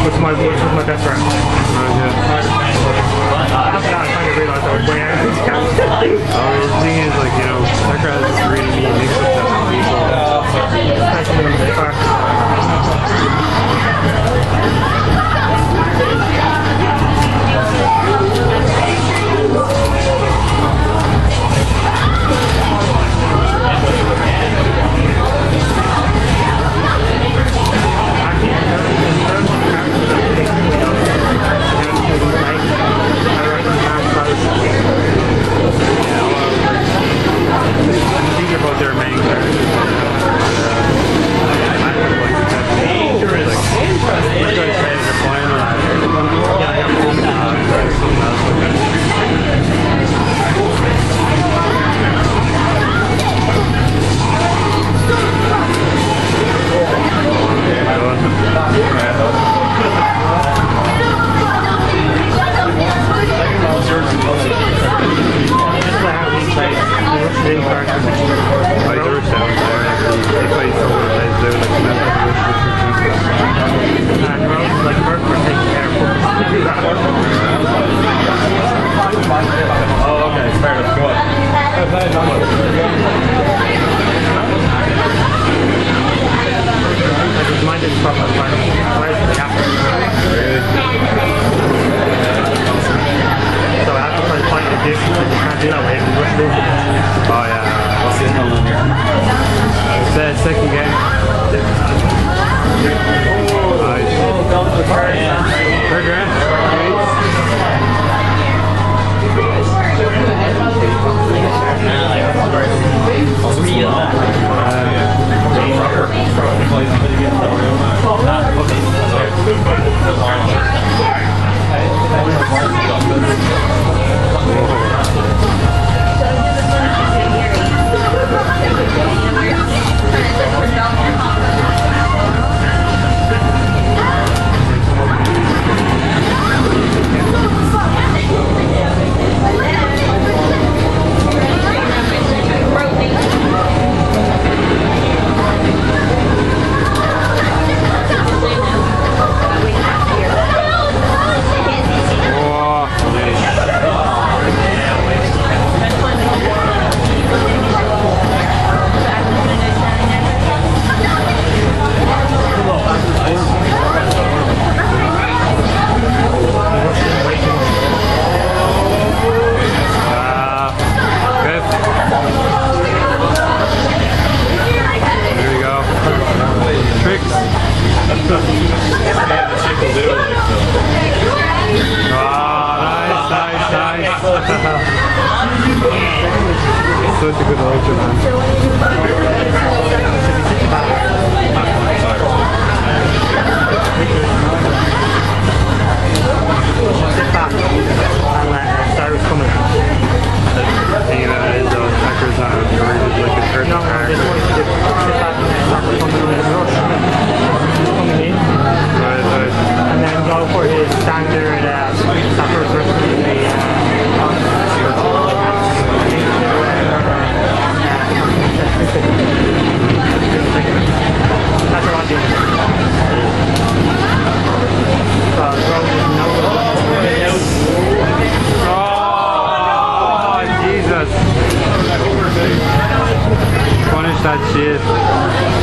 With my best friend. I realized I was way out of town. The thing is, like, you know, that guy is reading me and makes it up to people. Second game. Third round. Such a good lecture, and then go for his standard that shit.